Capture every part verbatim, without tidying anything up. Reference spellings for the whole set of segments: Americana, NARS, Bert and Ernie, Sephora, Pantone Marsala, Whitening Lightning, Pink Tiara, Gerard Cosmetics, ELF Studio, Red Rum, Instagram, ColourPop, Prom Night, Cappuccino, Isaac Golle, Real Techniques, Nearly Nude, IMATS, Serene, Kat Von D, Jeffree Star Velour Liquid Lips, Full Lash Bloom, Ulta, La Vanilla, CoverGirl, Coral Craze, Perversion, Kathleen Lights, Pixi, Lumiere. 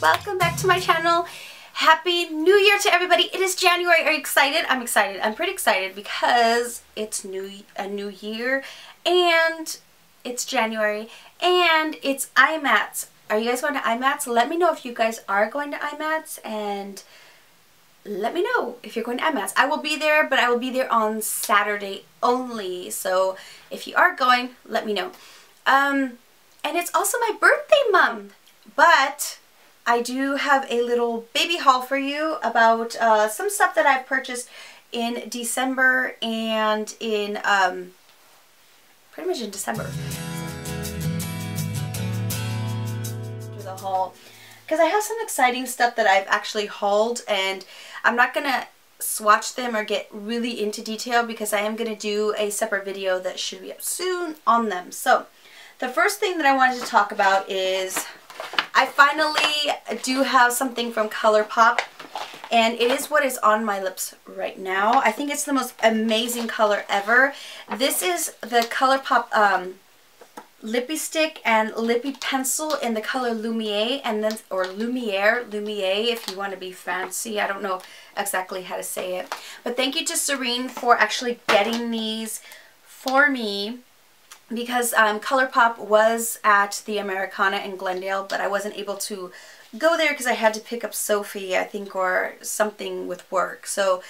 welcome back to my channel. Happy New Year to everybody. It is January. Are you excited? I'm excited. I'm pretty excited because it's new a new year and it's January and it's I MATS. Are you guys going to I MATS? Let me know if you guys are going to I MATS, and let me know if you're going to I MATS. I will be there, but I will be there on Saturday only. So if you are going, let me know. Um, and it's also my birthday month, but I do have a little baby haul for you about uh, some stuff that I've purchased in December and in um, pretty much in December. Haul, because I have some exciting stuff that I've actually hauled, and I'm not gonna swatch them or get really into detail because I am gonna do a separate video that should be up soon on them. So the first thing that I wanted to talk about is I finally do have something from ColourPop, and it is what is on my lips right now. I think it's the most amazing color ever. This is the ColourPop um lippy stick and lippy pencil in the color Lumiere, and then or Lumiere, Lumiere if you want to be fancy. I don't know exactly how to say it, but thank you to Serene for actually getting these for me, because um, ColourPop was at the Americana in Glendale, but I wasn't able to go there because I had to pick up Sophie, I think, or something with work. So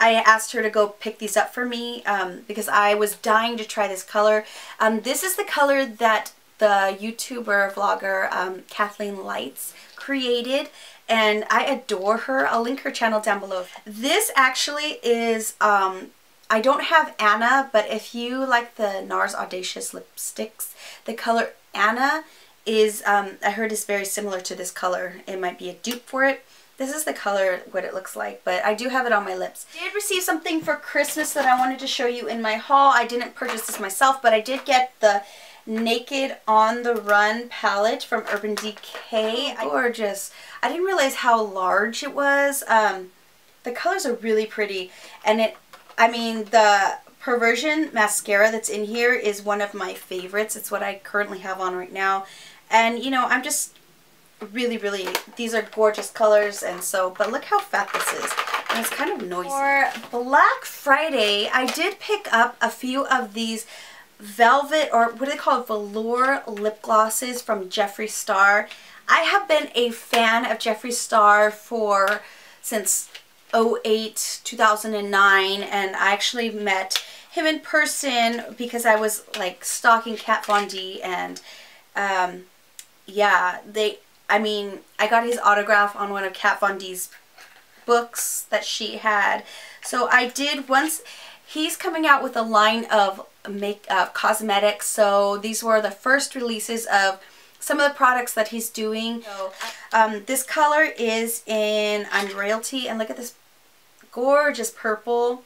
I asked her to go pick these up for me um, because I was dying to try this color. Um, this is the color that the YouTuber vlogger um, Kathleen Lights created, and I adore her. I'll link her channel down below. This actually is, um, I don't have Anna, but if you like the NARS Audacious lipsticks, the color Anna is, um, I heard is very similar to this color. It might be a dupe for it. This is the color, what it looks like, but I do have it on my lips. I did receive something for Christmas that I wanted to show you in my haul. I didn't purchase this myself, but I did get the Naked On The Run palette from Urban Decay. Gorgeous. I didn't realize how large it was. Um, the colors are really pretty, and it, I mean, the Perversion mascara that's in here is one of my favorites. It's what I currently have on right now, and, you know, I'm just really really these are gorgeous colors. And so, but look how fat this is, and it's kind of noisy. For Black Friday, I did pick up a few of these velvet, or what are they called, velour lip glosses from Jeffree Star. I have been a fan of Jeffree Star for since oh eight, two thousand nine, and I actually met him in person because I was like stalking Kat Von D, and um yeah, they I mean, I got his autograph on one of Kat Von D's books that she had. So I did once, he's coming out with a line of make uh, cosmetics. So these were the first releases of some of the products that he's doing. Um, this color is in Unrealty, and look at this gorgeous purple.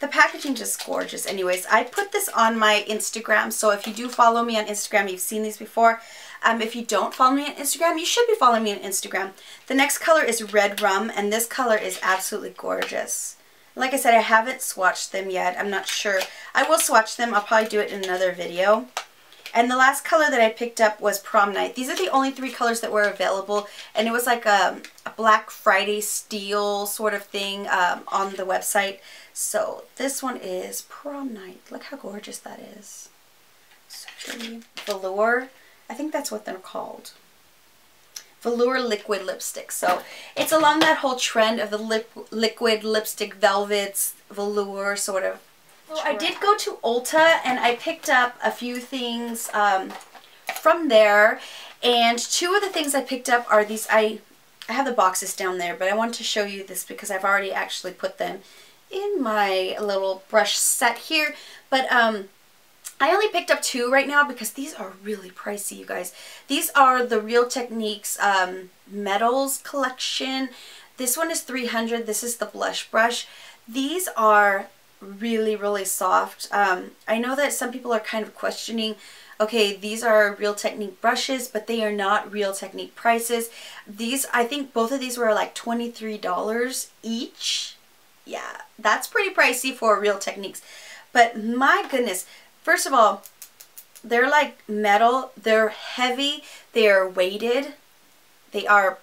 The packaging just gorgeous. Anyways, I put this on my Instagram. So if you do follow me on Instagram, you've seen these before. Um, if you don't follow me on Instagram, you should be following me on Instagram. The next color is Red Rum, and this color is absolutely gorgeous. Like I said, I haven't swatched them yet. I'm not sure. I will swatch them. I'll probably do it in another video. And the last color that I picked up was Prom Night. These are the only three colors that were available, and it was like a, a Black Friday steal sort of thing um, on the website. So this one is Prom Night. Look how gorgeous that is. So pretty. Velour. I think that's what they're called. Velour liquid lipstick. So it's along that whole trend of the lip, liquid lipstick, velvets, velour sort of. So I did go to Ulta, and I picked up a few things um, from there. And two of the things I picked up are these. I, I have the boxes down there, but I wanted to show you this because I've already actually put them in my little brush set here. But um. I only picked up two right now because these are really pricey, you guys. These are the Real Techniques um, Metals collection. This one is three hundred dollars. This is the blush brush. These are really, really soft. Um, I know that some people are kind of questioning, okay, these are Real Technique brushes, but they are not Real Technique prices. These, I think both of these were like twenty-three dollars each. Yeah, that's pretty pricey for Real Techniques. But my goodness. First of all, they're like metal, they're heavy, they're weighted, They are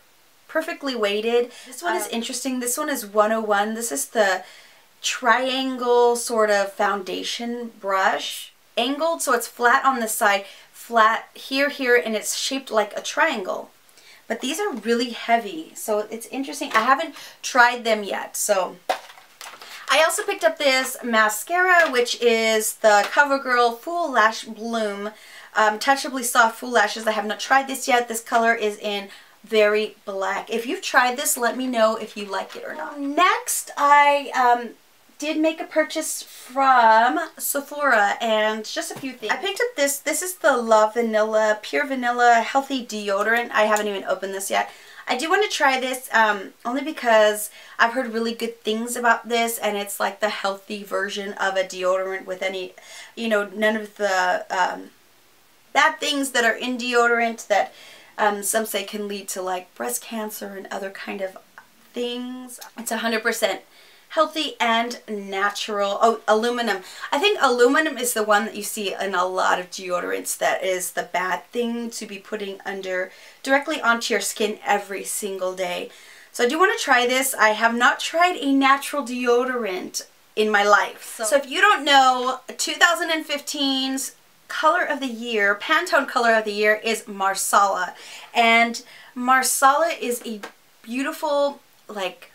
perfectly weighted. This one um, is interesting. This one is one oh one. This is the triangle sort of foundation brush. Angled, so it's flat on the side, flat here, here, and it's shaped like a triangle. But these are really heavy, so it's interesting. I haven't tried them yet, so... I also picked up this mascara, which is the CoverGirl Full Lash Bloom um, Touchably Soft Full Lashes. I have not tried this yet. This color is in Very Black. If you've tried this, let me know if you like it or not. Next, I um, did make a purchase from Sephora and just a few things. I picked up this. This is the La Vanilla, Pure Vanilla Healthy Deodorant. I haven't even opened this yet. I do want to try this um, only because I've heard really good things about this, and it's like the healthy version of a deodorant with any, you know, none of the um, bad things that are in deodorant that um, some say can lead to like breast cancer and other kind of things. It's one hundred percent healthy and natural. Oh, aluminum. I think aluminum is the one that you see in a lot of deodorants that is the bad thing to be putting under directly onto your skin every single day. So I do want to try this. I have not tried a natural deodorant in my life. So, so if you don't know, twenty fifteen's color of the year, Pantone color of the year is Marsala. And Marsala is a beautiful, like,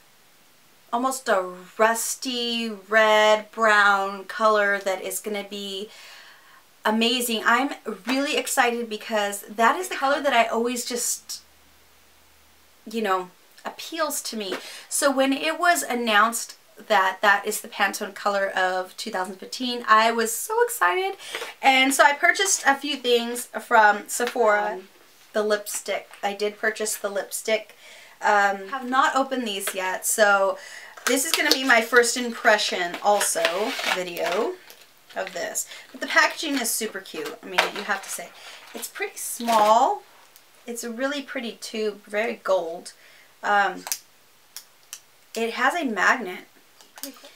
almost a rusty red brown color that is going to be amazing. I'm really excited because that is the color that I always just, you know, appeals to me. So when it was announced that that is the Pantone color of two thousand fifteen, I was so excited. And so I purchased a few things from Sephora. Um, the lipstick. I did purchase the lipstick. Um, have not opened these yet, so this is going to be my first impression also video of this. But the packaging is super cute. I mean, you have to say it's pretty small. It's a really pretty tube, very gold. Um, it has a magnet. Pretty cool.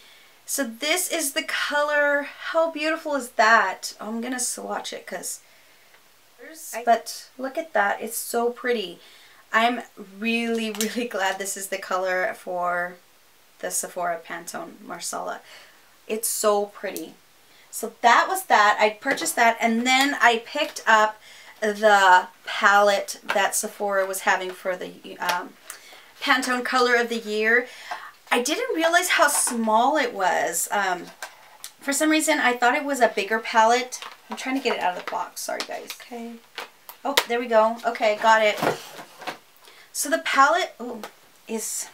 So this is the color. How beautiful is that? I'm gonna swatch it because. But look at that. It's so pretty. I'm really, really glad this is the color for the Sephora Pantone Marsala. It's so pretty. So that was that. I purchased that, and then I picked up the palette that Sephora was having for the um, Pantone color of the year. I didn't realize how small it was. Um, for some reason, I thought it was a bigger palette. I'm trying to get it out of the box. Sorry, guys. Okay. Oh, there we go. Okay, got it. So the palette ooh, is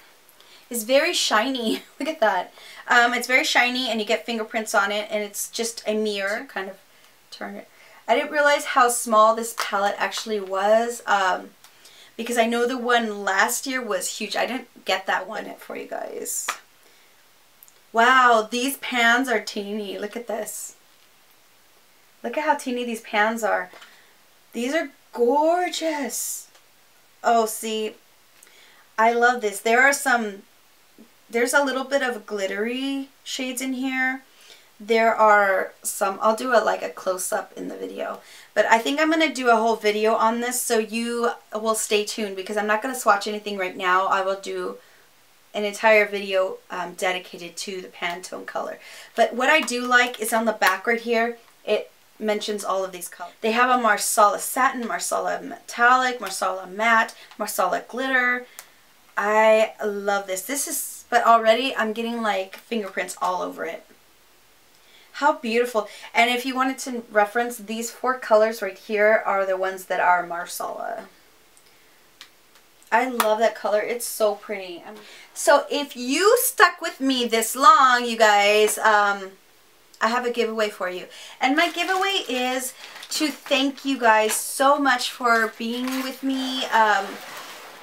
is very shiny. Look at that. Um, it's very shiny, and you get fingerprints on it, and it's just a mirror. Kind of turn it. I didn't realize how small this palette actually was, um, because I know the one last year was huge. I didn't get that one in it for you guys. Wow, these pans are teeny. Look at this. Look at how teeny these pans are. These are gorgeous. Oh, see, I love this. There are some, there's a little bit of glittery shades in here. There are some, I'll do a, like a close-up in the video. But I think I'm going to do a whole video on this, so you will stay tuned because I'm not going to swatch anything right now. I will do an entire video um, dedicated to the Pantone color. But what I do like is on the back right here, it mentions all of these colors. They have a Marsala Satin, Marsala Metallic, Marsala Matte, Marsala Glitter. I love this. This is, but already I'm getting like fingerprints all over it. How beautiful. And if you wanted to reference, these four colors right here are the ones that are Marsala. I love that color. It's so pretty. So if you stuck with me this long, you guys, um, I have a giveaway for you. And my giveaway is to thank you guys so much for being with me. Um,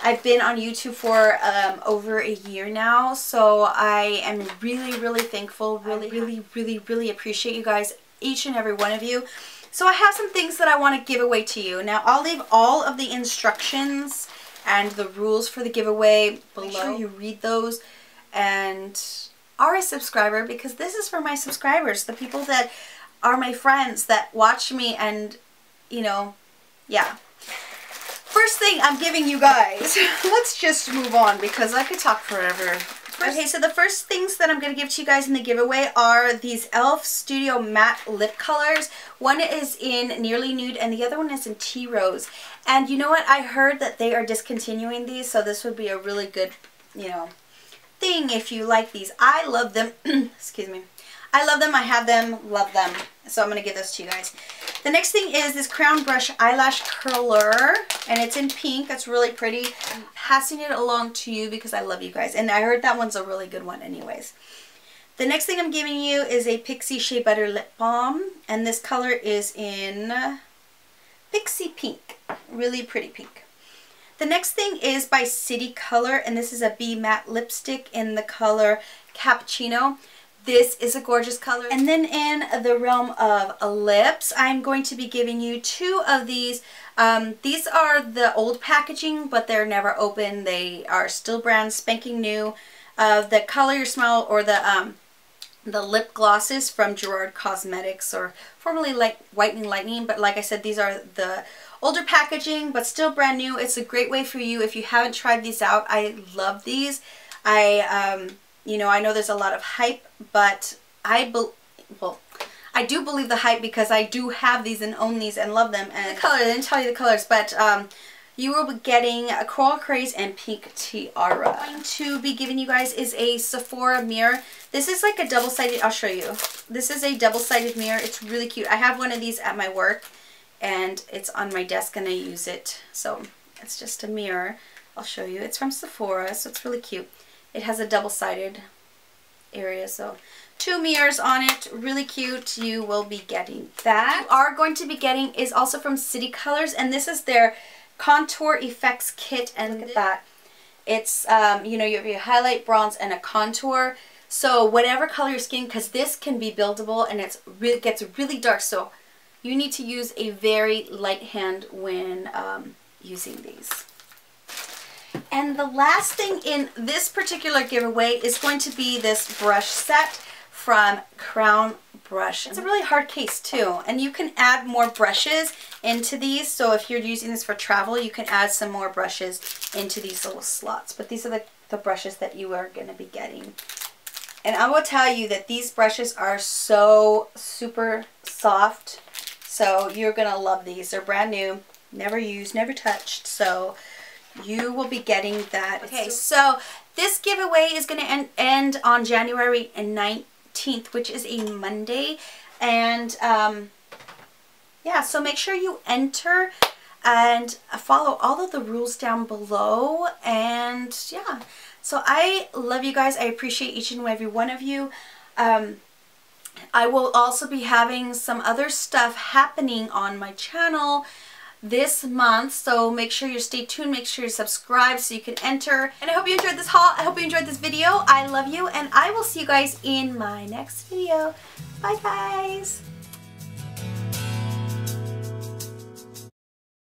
I've been on YouTube for um, over a year now, so I am really, really thankful. Really, really, really, really appreciate you guys, each and every one of you. So I have some things that I want to give away to you. Now, I'll leave all of the instructions and the rules for the giveaway below. Make sure you read those and are a subscriber, because this is for my subscribers, the people that are my friends that watch me and, you know, yeah. first thing I'm giving you guys, let's just move on because I could talk forever. First, okay, so the first things that I'm going to give to you guys in the giveaway are these E L F Studio Matte Lip Colors. One is in Nearly Nude and the other one is in Tea Rose. And you know what? I heard that they are discontinuing these, so this would be a really good, you know, thing if you like these. I love them. Excuse me. I love them. I have them. Love them. So I'm going to give this to you guys. The next thing is this Crown Brush Eyelash Curler, and it's in pink. That's really pretty. I'm passing it along to you because I love you guys, and I heard that one's a really good one anyways. The next thing I'm giving you is a Pixi Shea Butter Lip Balm, and this color is in Pixi Pink. Really pretty pink. The next thing is by City Color, and this is a B Matte Lipstick in the color Cappuccino. This is a gorgeous color. And then in the realm of lips, I'm going to be giving you two of these. Um, these are the old packaging, but they're never open. They are still brand spanking new. Uh, the Color Your Smile or the um, the lip glosses from Gerard Cosmetics, or formerly like Whitening Lightning. But like I said, these are the older packaging, but still brand new. It's a great way for you if you haven't tried these out. I love these. I... Um, You know, I know there's a lot of hype, but I, be well, I do believe the hype because I do have these and own these and love them. And the color, I didn't tell you the colors, but um, you will be getting a Coral Craze and Pink Tiara. What I'm going to be giving you guys is a Sephora mirror. This is like a double-sided, I'll show you. This is a double-sided mirror. It's really cute. I have one of these at my work, and it's on my desk, and I use it. So it's just a mirror. I'll show you. It's from Sephora, so it's really cute. It has a double-sided area, so two mirrors on it. Really cute. You will be getting that. You are going to be getting is also from City Colors, and this is their Contour Effects Kit. And look at that. It's, um, you know, you have your highlight, bronze, and a contour. So whatever color your skin, because this can be buildable, and it's really gets really dark. So you need to use a very light hand when um, using these. And the last thing in this particular giveaway is going to be this brush set from Crown Brush. It's a really hard case too, and you can add more brushes into these. So if you're using this for travel, you can add some more brushes into these little slots. But these are the, the brushes that you are going to be getting. And I will tell you that these brushes are so super soft. So you're going to love these. They're brand new, never used, never touched. So you will be getting that. Okay, so this giveaway is going to end, end on January nineteenth, which is a Monday. And um, yeah, so make sure you enter and follow all of the rules down below. And yeah, so I love you guys. I appreciate each and every one of you. Um, I will also be having some other stuff happening on my channel this month, so make sure you stay tuned, make sure you subscribe so you can enter. And I hope you enjoyed this haul. I hope you enjoyed this video. I love you, and I will see you guys in my next video. Bye guys.